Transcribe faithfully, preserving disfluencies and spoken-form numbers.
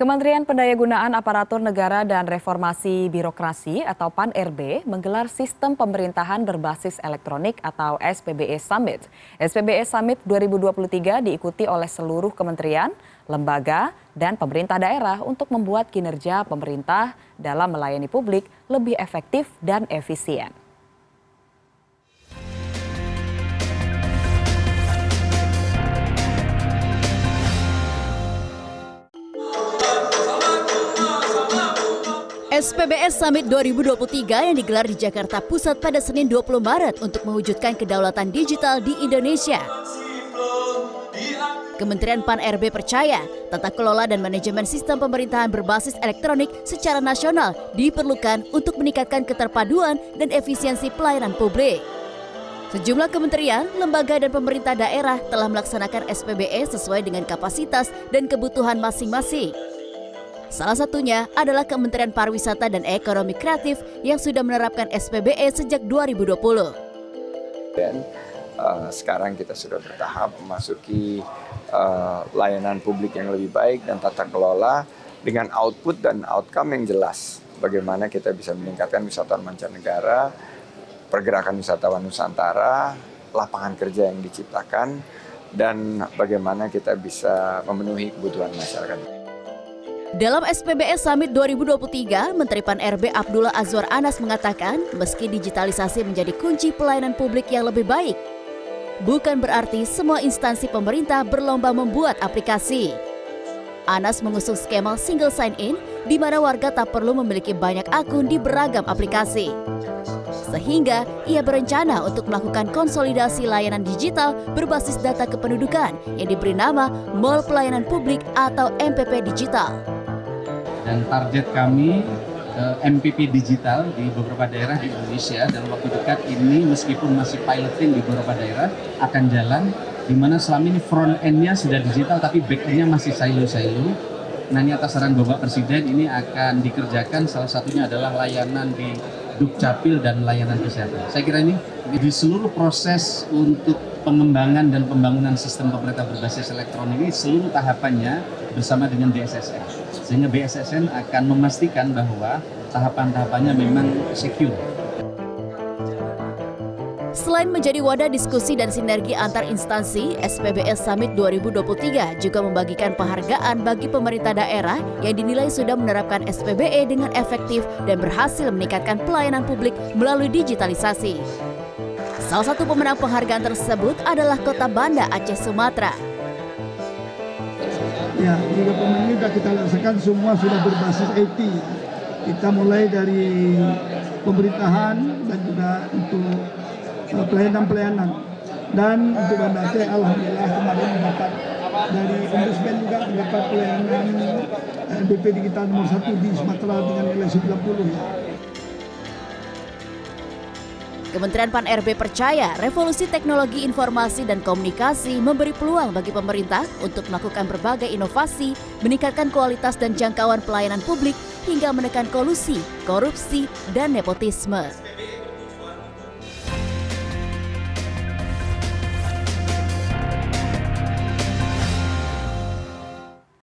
Kementerian Pendayagunaan Aparatur Negara dan Reformasi Birokrasi atau PANRB menggelar Sistem Pemerintahan Berbasis Elektronik atau S P B E Summit. S P B E Summit dua ribu dua puluh tiga diikuti oleh seluruh kementerian, lembaga, dan pemerintah daerah untuk membuat kinerja pemerintah dalam melayani publik lebih efektif dan efisien. S P B E Summit dua ribu dua puluh tiga yang digelar di Jakarta Pusat pada Senin dua puluh Maret untuk mewujudkan kedaulatan digital di Indonesia. Kementerian PAN R B percaya tata kelola dan manajemen sistem pemerintahan berbasis elektronik secara nasional diperlukan untuk meningkatkan keterpaduan dan efisiensi pelayanan publik. Sejumlah kementerian, lembaga, dan pemerintah daerah telah melaksanakan S P B E sesuai dengan kapasitas dan kebutuhan masing-masing. Salah satunya adalah Kementerian Pariwisata dan Ekonomi Kreatif yang sudah menerapkan S P B E sejak dua ribu dua puluh. Dan uh, sekarang kita sudah bertahap memasuki uh, layanan publik yang lebih baik dan tata kelola dengan output dan outcome yang jelas. Bagaimana kita bisa meningkatkan wisatawan mancanegara, pergerakan wisatawan Nusantara, lapangan kerja yang diciptakan, dan bagaimana kita bisa memenuhi kebutuhan masyarakat. Dalam S P B E Summit dua ribu dua puluh tiga, Menteri PAN R B Abdullah Azwar Anas mengatakan, meski digitalisasi menjadi kunci pelayanan publik yang lebih baik, bukan berarti semua instansi pemerintah berlomba membuat aplikasi. Anas mengusung skema single sign-in, di mana warga tak perlu memiliki banyak akun di beragam aplikasi. Sehingga ia berencana untuk melakukan konsolidasi layanan digital berbasis data kependudukan yang diberi nama Mall Pelayanan Publik atau M P P Digital. Dan target kami M P P Digital di beberapa daerah di Indonesia dalam waktu dekat ini, meskipun masih piloting di beberapa daerah, akan jalan, di mana selama ini front end-nya sudah digital tapi back end-nya masih silo-silo. Nah, ini atas saran Bapak Presiden ini akan dikerjakan, salah satunya adalah layanan di Dukcapil dan layanan kesehatan. Saya kira ini di seluruh proses untuk pengembangan dan pembangunan sistem pemerintah berbasis elektronik ini seluruh tahapannya bersama dengan B S S N. Sehingga B S S N akan memastikan bahwa tahapan-tahapannya memang secure. Selain menjadi wadah diskusi dan sinergi antar instansi, S P B E Summit dua ribu dua puluh tiga juga membagikan penghargaan bagi pemerintah daerah yang dinilai sudah menerapkan S P B E dengan efektif dan berhasil meningkatkan pelayanan publik melalui digitalisasi. Salah satu pemenang penghargaan tersebut adalah Kota Banda Aceh, Sumatera. Ya, tiga pemenang ini sudah kita laksanakan, semua sudah berbasis I T. Kita mulai dari pemerintahan dan juga untuk pelayanan-pelayanan, dan untuk Banda Aceh alhamdulillah kemarin mendapat dari Ombudsman juga mendapat pelayanan M P P Digital nomor satu di Sumatera dengan nilai sembilan puluh. Kementerian PAN R B percaya revolusi teknologi informasi dan komunikasi memberi peluang bagi pemerintah untuk melakukan berbagai inovasi, meningkatkan kualitas dan jangkauan pelayanan publik hingga menekan kolusi, korupsi, dan nepotisme.